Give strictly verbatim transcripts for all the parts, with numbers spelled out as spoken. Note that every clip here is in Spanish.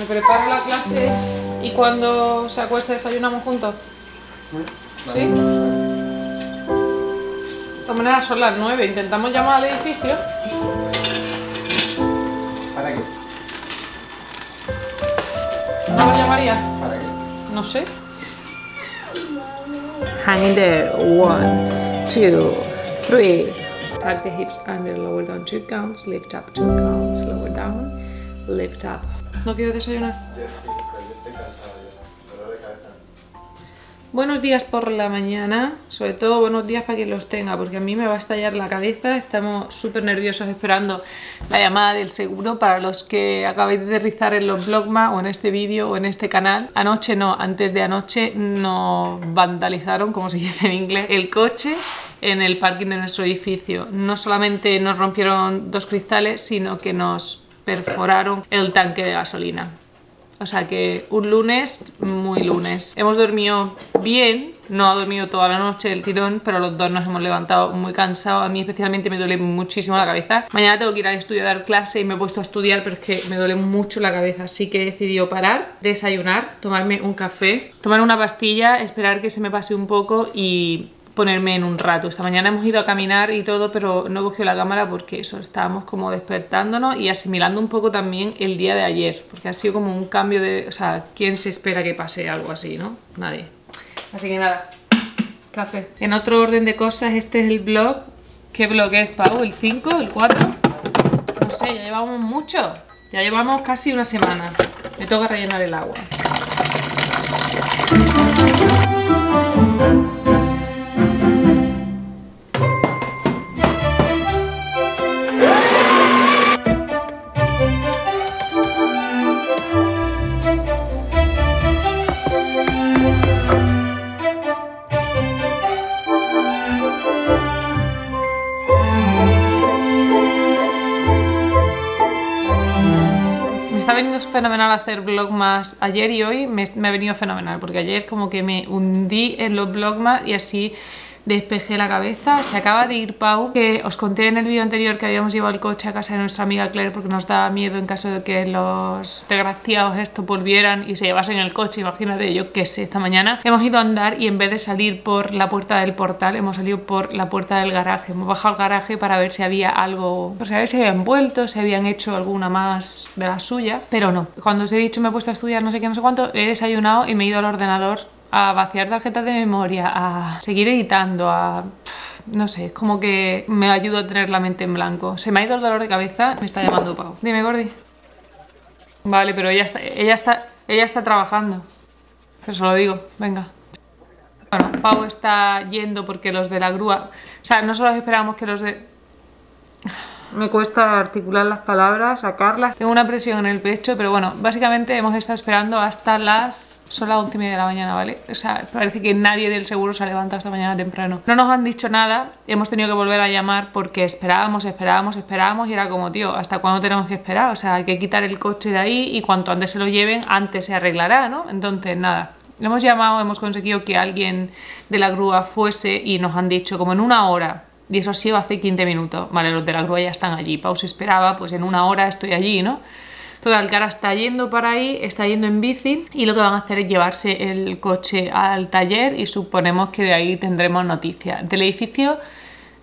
Me preparo la clase y cuando se acueste desayunamos juntos. ¿Sí? De todas maneras son las nueve, intentamos llamar al edificio. ¿Para qué? ¿No lo llamarías? ¿Para qué? No sé. Hang in there, one, two, three. Tuck the hips under, lower down two counts, lift up two counts, lower down, lift up. ¿No quieres desayunar? Buenos días por la mañana, sobre todo buenos días para quien los tenga, porque a mí me va a estallar la cabeza. Estamos súper nerviosos esperando la llamada del seguro. Para los que acabéis de rizar en los Vlogmas o en este vídeo o en este canal, anoche no, antes de anoche nos vandalizaron, como se dice en inglés, el coche en el parking de nuestro edificio. No solamente nos rompieron dos cristales, sino que nos perforaron el tanque de gasolina. O sea que un lunes, muy lunes. Hemos dormido bien, no ha dormido toda la noche el tirón, pero los dos nos hemos levantado muy cansados. A mí especialmente me duele muchísimo la cabeza. Mañana tengo que ir al estudio a dar clase y me he puesto a estudiar, pero es que me duele mucho la cabeza. Así que he decidido parar, desayunar, tomarme un café, tomar una pastilla, esperar que se me pase un poco y ponerme en un rato. Esta mañana hemos ido a caminar y todo, pero no he cogido la cámara porque eso, estábamos como despertándonos y asimilando un poco también el día de ayer, porque ha sido como un cambio de, o sea, ¿quién se espera que pase algo así, no? Nadie. Así que nada, café. En otro orden de cosas, este es el vlog. ¿Qué vlog es, Pau? ¿El cinco? ¿El cuatro? No sé, ya llevamos mucho. Ya llevamos casi una semana. Me toca rellenar el agua. Fenomenal hacer Vlogmas ayer y hoy me, me ha venido fenomenal, porque ayer como que me hundí en los Vlogmas y así despejé la cabeza. Se acaba de ir Pau, que os conté en el vídeo anterior que habíamos llevado el coche a casa de nuestra amiga Claire porque nos daba miedo en caso de que los desgraciados estos volvieran y se llevasen el coche. Imagínate, yo qué sé. Esta mañana hemos ido a andar y en vez de salir por la puerta del portal, hemos salido por la puerta del garaje. Hemos bajado al garaje para ver si había algo, para saber si habían vuelto, si habían hecho alguna más de la suya, pero no. Cuando os he dicho me he puesto a estudiar no sé qué, no sé cuánto, he desayunado y me he ido al ordenador a vaciar tarjetas de memoria, a seguir editando, a... no sé, es como que me ayuda a tener la mente en blanco. Se me ha ido el dolor de cabeza, me está llamando Pau. Dime, Gordi. Vale, pero ella está, ella está, ella está trabajando. Eso lo digo, venga. Bueno, Pau está yendo porque los de la grúa... O sea, no solo esperábamos que los de... Me cuesta articular las palabras, sacarlas. Tengo una presión en el pecho, pero bueno, básicamente hemos estado esperando hasta las... Son las once y media de la mañana, ¿vale? O sea, parece que nadie del seguro se ha levantado esta mañana temprano. No nos han dicho nada, hemos tenido que volver a llamar porque esperábamos, esperábamos, esperábamos y era como, tío, ¿hasta cuándo tenemos que esperar? O sea, hay que quitar el coche de ahí y cuanto antes se lo lleven, antes se arreglará, ¿no? Entonces, nada. Hemos llamado, hemos conseguido que alguien de la grúa fuese y nos han dicho como en una hora... Y eso ha sido hace quince minutos. Vale, los de la grúa ya están allí. Pau se esperaba, pues en una hora estoy allí, ¿no? Total, que ahora está yendo para ahí, está yendo en bici. Y lo que van a hacer es llevarse el coche al taller y suponemos que de ahí tendremos noticias. Del edificio,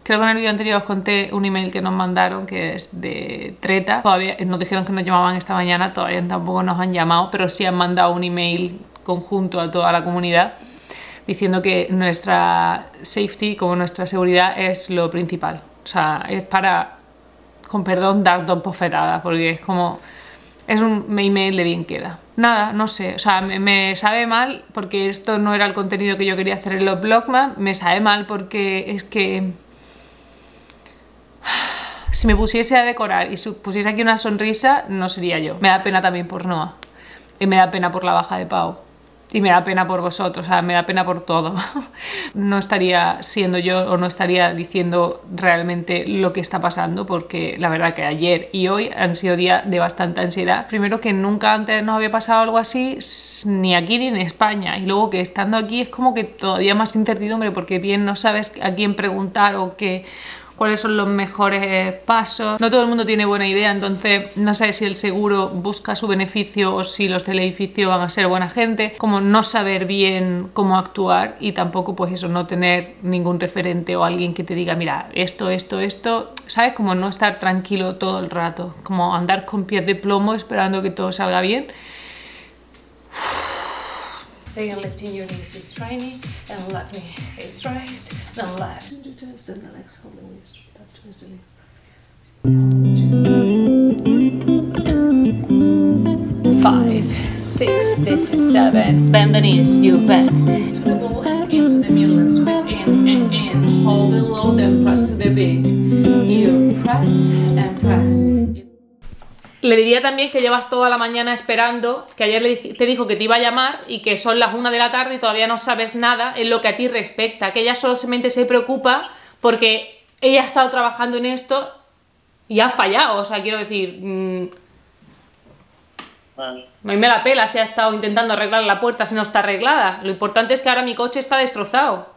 creo que en el vídeo anterior os conté un email que nos mandaron, que es de Treta. Todavía nos dijeron que nos llamaban esta mañana, todavía tampoco nos han llamado, pero sí han mandado un email conjunto a toda la comunidad, diciendo que nuestra safety, como nuestra seguridad, es lo principal. O sea, es para, con perdón, dar dos bofetadas, porque es como... Es un email de bien queda. Nada, no sé, o sea, me, me sabe mal porque esto no era el contenido que yo quería hacer en los Vlogmas, me sabe mal porque es que... Si me pusiese a decorar y si pusiese aquí una sonrisa, no sería yo. Me da pena también por Noah, y me da pena por la baja de Pau. Y me da pena por vosotros, o sea, me da pena por todo. No estaría siendo yo o no estaría diciendo realmente lo que está pasando, porque la verdad que ayer y hoy han sido días de bastante ansiedad. Primero que nunca antes nos había pasado algo así, ni aquí ni en España. Y luego que estando aquí es como que todavía más incertidumbre, porque bien no sabes a quién preguntar o qué... cuáles son los mejores pasos. No todo el mundo tiene buena idea, entonces no sabes si el seguro busca su beneficio o si los del edificio van a ser buena gente. Como no saber bien cómo actuar y tampoco pues eso, no tener ningún referente o alguien que te diga mira, esto, esto, esto, ¿sabes? Como no estar tranquilo todo el rato, como andar con pies de plomo esperando que todo salga bien. They are lifting your knees, it's right, and left knee, it's right, now left. And the legs hold the waist, that twist the knee. Five, six, this is seven. Bend the knees, you bend. To the ball and into the middle and squeeze in and in. Hold it low, then press to the beat. You press and press. Le diría también que llevas toda la mañana esperando, que ayer te dijo que te iba a llamar y que son las una de la tarde y todavía no sabes nada en lo que a ti respecta, que ella solamente se preocupa porque ella ha estado trabajando en esto y ha fallado, o sea, quiero decir, mmm, a mí me la pela si ha estado intentando arreglar la puerta, si no está arreglada, lo importante es que ahora mi coche está destrozado.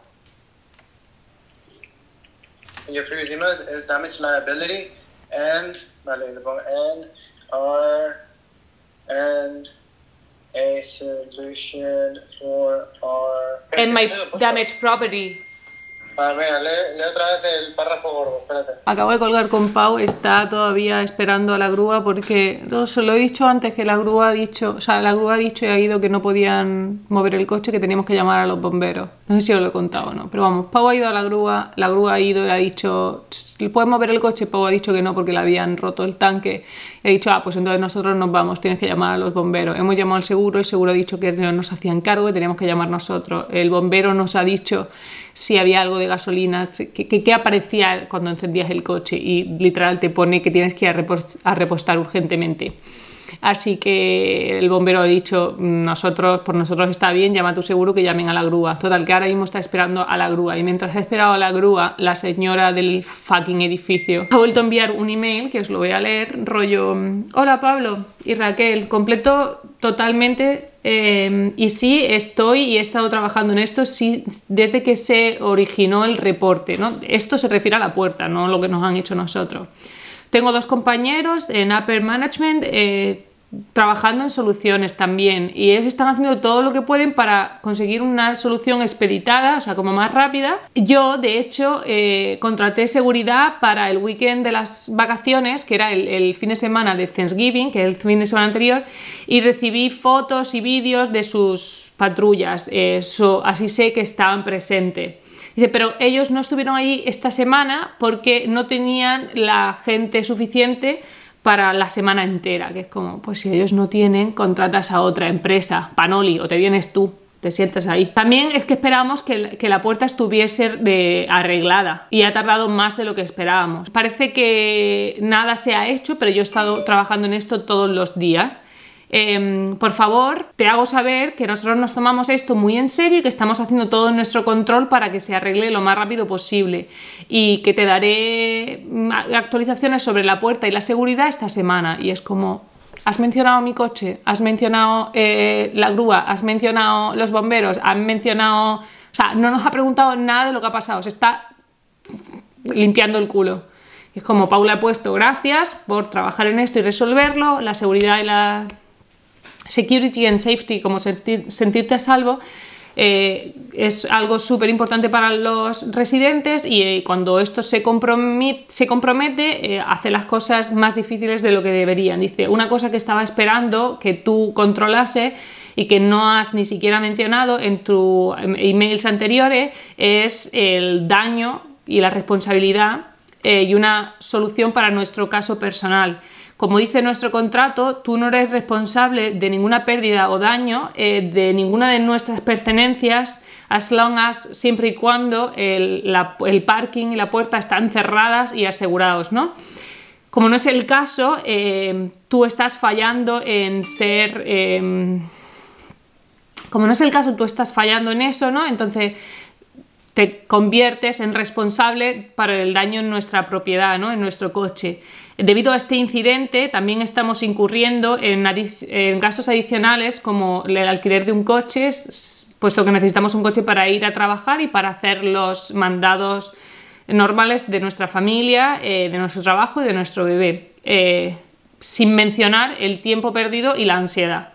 Your previous email is damage liability and and are and a solution for our and my damaged property. Ah, mira, lee, lee otra vez el párrafo gordo, espérate. Acabo de colgar con Pau, está todavía esperando a la grúa porque no, se lo he dicho antes que la grúa ha dicho, o sea, la grúa ha dicho y ha ido que no podían mover el coche, que teníamos que llamar a los bomberos. No sé si os lo he contado o no, pero vamos, Pau ha ido a la grúa, la grúa ha ido y ha dicho, ¿puedes mover el coche? Pau ha dicho que no porque le habían roto el tanque. He dicho, ah, pues entonces nosotros nos vamos, tienes que llamar a los bomberos. Hemos llamado al seguro, el seguro ha dicho que no nos hacían cargo, que teníamos que llamar nosotros. El bombero nos ha dicho si había algo de gasolina, que, que, que aparecía cuando encendías el coche y literal te pone que tienes que ir a, repost, a repostar urgentemente. Así que el bombero ha dicho, nosotros, por nosotros está bien, llama a tu seguro que llamen a la grúa. Total, que ahora mismo está esperando a la grúa. Y mientras ha esperado a la grúa, la señora del fucking edificio ha vuelto a enviar un email, que os lo voy a leer, rollo, hola Pablo y Raquel, completo totalmente... Eh, y sí, estoy y he estado trabajando en esto sí, desde que se originó el reporte, ¿no? Esto se refiere a la puerta, no lo que nos han hecho nosotros. Tengo dos compañeros en Upper Management eh, trabajando en soluciones también y ellos están haciendo todo lo que pueden para conseguir una solución expeditada, o sea, como más rápida. Yo, de hecho, eh, contraté seguridad para el weekend de las vacaciones, que era el, el fin de semana de Thanksgiving, que es el fin de semana anterior, y recibí fotos y vídeos de sus patrullas, eso, así sé que estaban presentes. Dice, pero ellos no estuvieron ahí esta semana porque no tenían la gente suficiente para la semana entera, que es como, pues si ellos no tienen, contratas a otra empresa, Panoli, o te vienes tú, te sientas ahí. También es que esperábamos que, que la puerta estuviese eh, arreglada y ha tardado más de lo que esperábamos. Parece que nada se ha hecho, pero yo he estado trabajando en esto todos los días. Eh, por favor, te hago saber que nosotros nos tomamos esto muy en serio y que estamos haciendo todo nuestro control para que se arregle lo más rápido posible y que te daré actualizaciones sobre la puerta y la seguridad esta semana. Y es como, has mencionado mi coche, has mencionado eh, la grúa, has mencionado los bomberos, has mencionado... O sea, no nos ha preguntado nada de lo que ha pasado, se está limpiando el culo. Y es como, Paula ha puesto, gracias por trabajar en esto y resolverlo, la seguridad y la... Security and safety, como sentir, sentirte a salvo, eh, es algo súper importante para los residentes y eh, cuando esto se, compromet, se compromete, eh, hace las cosas más difíciles de lo que deberían. Dice, una cosa que estaba esperando que tú controlase y que no has ni siquiera mencionado en tus emails anteriores es el daño y la responsabilidad eh, y una solución para nuestro caso personal. Como dice nuestro contrato, tú no eres responsable de ninguna pérdida o daño eh, de ninguna de nuestras pertenencias, as long as, siempre y cuando el, la, el parking y la puerta están cerradas y asegurados, ¿no? Como no es el caso, eh, tú estás fallando en ser... Eh, como no es el caso, tú estás fallando en eso, ¿no? Entonces... te conviertes en responsable para el daño en nuestra propiedad, ¿no? En nuestro coche. Debido a este incidente también estamos incurriendo en, adic en casos adicionales como el alquiler de un coche, puesto que necesitamos un coche para ir a trabajar y para hacer los mandados normales de nuestra familia, eh, de nuestro trabajo y de nuestro bebé, eh, sin mencionar el tiempo perdido y la ansiedad.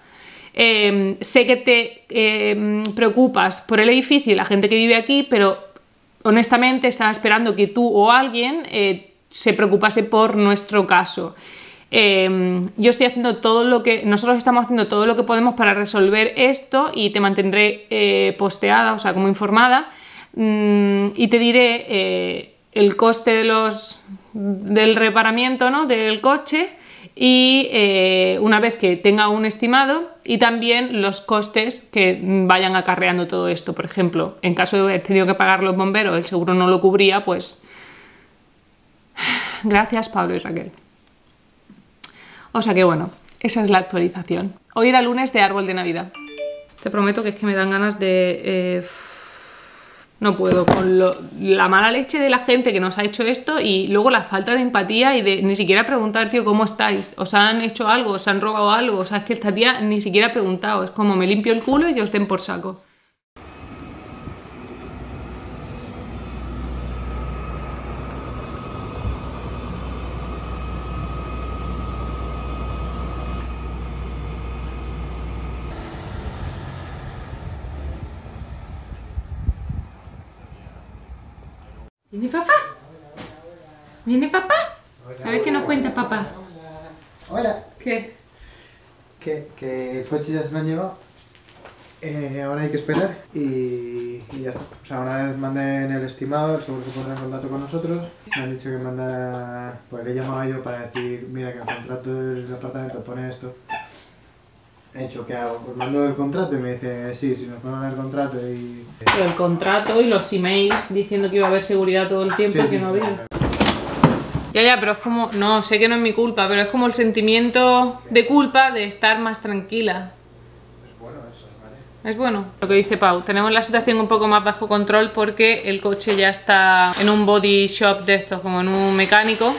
Eh, sé que te eh, preocupas por el edificio y la gente que vive aquí, pero honestamente estaba esperando que tú o alguien eh, se preocupase por nuestro caso. Eh, yo estoy haciendo todo lo que... Nosotros estamos haciendo todo lo que podemos para resolver esto y te mantendré eh, posteada, o sea, como informada, mm, y te diré eh, el coste de los, del reparamiento, ¿no?, del coche, y eh, una vez que tenga un estimado, y también los costes que vayan acarreando todo esto. Por ejemplo, en caso de haber tenido que pagar los bomberos, el seguro no lo cubría, pues... Gracias, Pablo y Raquel. O sea que bueno, esa es la actualización. Hoy era lunes de árbol de Navidad. Te prometo que es que me dan ganas de... Eh... No puedo con lo, la mala leche de la gente que nos ha hecho esto, y luego la falta de empatía y de ni siquiera preguntar, tío, ¿cómo estáis? ¿Os han hecho algo? ¿Os han robado algo? O sea, es que esta tía ni siquiera ha preguntado. Es como me limpio el culo y que os den por saco. ¿Viene papá? ¿Viene papá? Hola, a ver qué nos cuenta papá. Hola. ¿Qué? Que, que coches ya se lo han llevado. Eh, ahora hay que esperar y, y ya está. O sea, una vez manden el estimado, el seguro se pondrá en contacto con nosotros. Me han dicho que manda... Pues le he llamado a ellos para decir, mira, que el contrato del apartamento pone esto. He hecho, ¿qué hago? Pues mando el contrato y me dice, sí, si nos ponen el contrato y... Pero el contrato y los emails diciendo que iba a haber seguridad todo el tiempo, sí, que sí, no había. Sí, claro. Ya, ya, pero es como... No, sé que no es mi culpa, pero es como el sentimiento de culpa de estar más tranquila. Es bueno eso, ¿vale? Es bueno. Lo que dice Pau, tenemos la situación un poco más bajo control porque el coche ya está en un body shop de estos, como en un mecánico.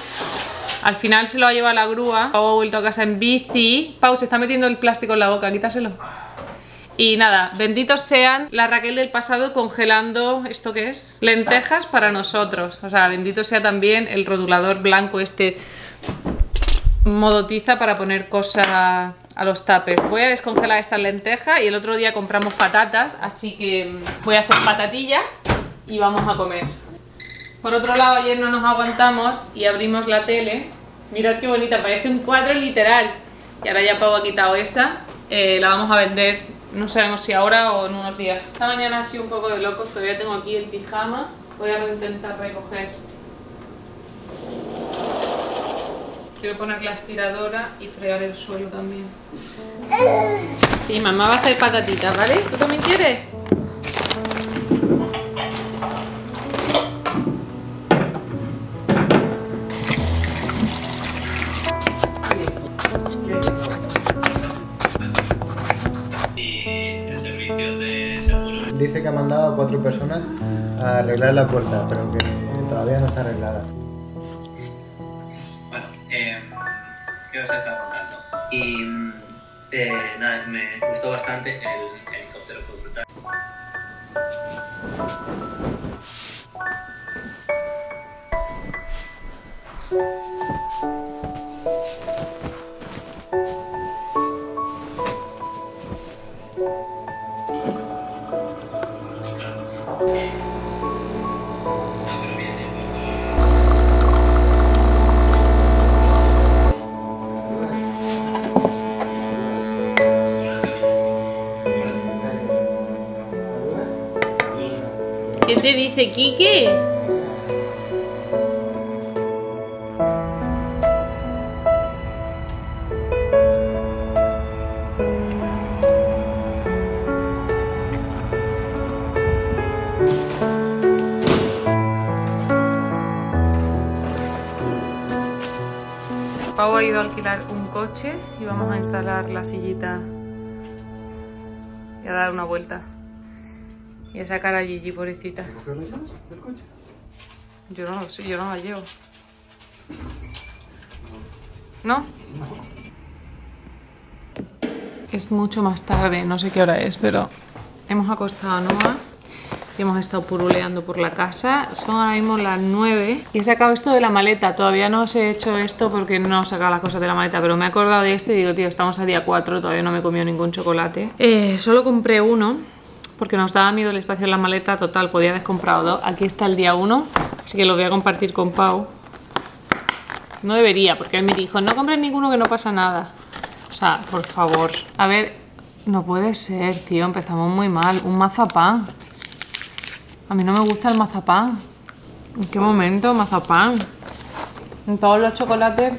Al final se lo ha llevado la grúa. Pau ha vuelto a casa en bici. Pau se está metiendo el plástico en la boca, quítaselo. Y nada, benditos sean la Raquel del pasado congelando, ¿esto qué es? Lentejas para nosotros. O sea, bendito sea también el rotulador blanco este modo tiza para poner cosas a los tapes. Voy a descongelar estas lentejas y el otro día compramos patatas, así que voy a hacer patatilla y vamos a comer. Por otro lado, ayer no nos aguantamos y abrimos la tele. Mirad qué bonita, parece un cuadro literal. Y ahora ya Pau ha quitado esa. Eh, la vamos a vender, no sabemos si ahora o en unos días. Esta mañana ha sido un poco de locos, todavía tengo aquí el pijama. Voy a intentar recoger. Quiero poner la aspiradora y fregar el suelo también. Sí, mamá va a hacer patatitas, ¿vale? ¿Tú también quieres? Dice que ha mandado a cuatro personas a arreglar la puerta, pero que todavía no está arreglada. Bueno, eh, yo os he estado contando. Y eh, nada, me gustó bastante el helicóptero, fue brutal. ¿Qué te dice Quique? Pau ha ido a alquilar un coche y vamos a instalar la sillita y a dar una vuelta. Y a sacar a Gigi, pobrecita. ¿Coger las llaves del coche? Yo no lo sé, yo no la llevo. ¿No? No. Es mucho más tarde, no sé qué hora es, pero hemos acostado a Noah. que hemos estado puruleando por la casa. Son ahora mismo las nueve y he sacado esto de la maleta. Todavía no os he hecho esto porque no he sacado las cosas de la maleta, pero me he acordado de esto y digo, tío, estamos a día cuatro, todavía no me he comido ningún chocolate. Eh, solo compré uno porque nos daba miedo el espacio en la maleta. Total, podía haber comprado dos. Aquí está el día uno, así que lo voy a compartir con Pau. No debería, porque él me dijo, no compres ninguno que no pasa nada. O sea, por favor. A ver, no puede ser, tío, empezamos muy mal. Un mazapán. A mí no me gusta el mazapán. ¿En qué momento mazapán? En todos los chocolates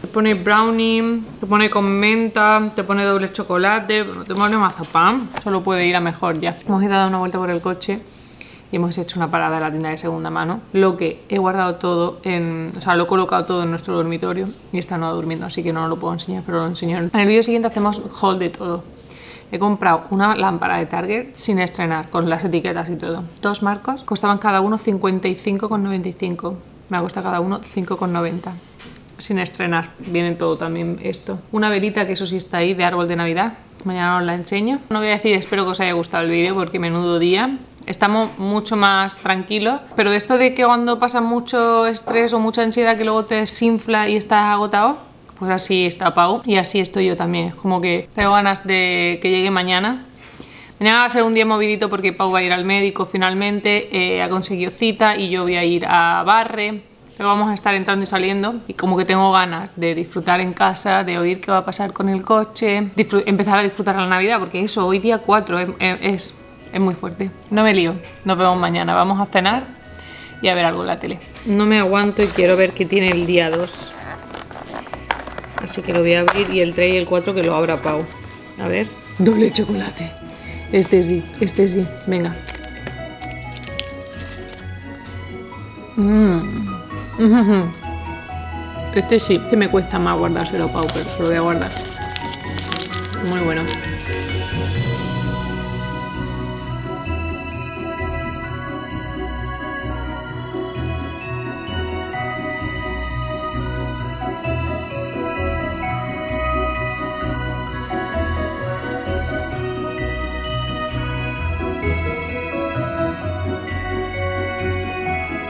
te pone brownie, te pone con menta, te pone doble chocolate, pero no te pone mazapán. Solo puede ir a mejor ya. Hemos ido a dar una vuelta por el coche y hemos hecho una parada en la tienda de segunda mano. Lo que he guardado todo en... O sea, lo he colocado todo en nuestro dormitorio y está Noah durmiendo, así que no lo puedo enseñar, pero lo enseño. En el vídeo siguiente hacemos haul de todo. He comprado una lámpara de Target sin estrenar, con las etiquetas y todo. Dos marcos, costaban cada uno cincuenta y cinco con noventa y cinco. Me ha costado cada uno cinco con noventa. Sin estrenar, viene todo también esto. Una velita, que eso sí está ahí, de árbol de Navidad. Mañana os la enseño. No voy a decir, espero que os haya gustado el vídeo, porque menudo día. Estamos mucho más tranquilos, pero esto de que cuando pasa mucho estrés o mucha ansiedad que luego te desinfla y estás agotado, pues así está Pau y así estoy yo también. Es como que tengo ganas de que llegue mañana. Mañana va a ser un día movidito porque Pau va a ir al médico finalmente, eh, ha conseguido cita y yo voy a ir a Barre. Pero vamos a estar entrando y saliendo y como que tengo ganas de disfrutar en casa, de oír qué va a pasar con el coche, empezar a disfrutar la Navidad, porque eso, hoy día cuatro es... es Es muy fuerte. No me lío. Nos vemos mañana. Vamos a cenar y a ver algo en la tele. No me aguanto y quiero ver qué tiene el día dos. Así que lo voy a abrir, y el tres y el cuatro que lo abra Pau. A ver. Doble chocolate. Este sí, este sí. Venga. Mm. Este sí. Este me cuesta más guardárselo, Pau, pero se lo voy a guardar. Muy bueno.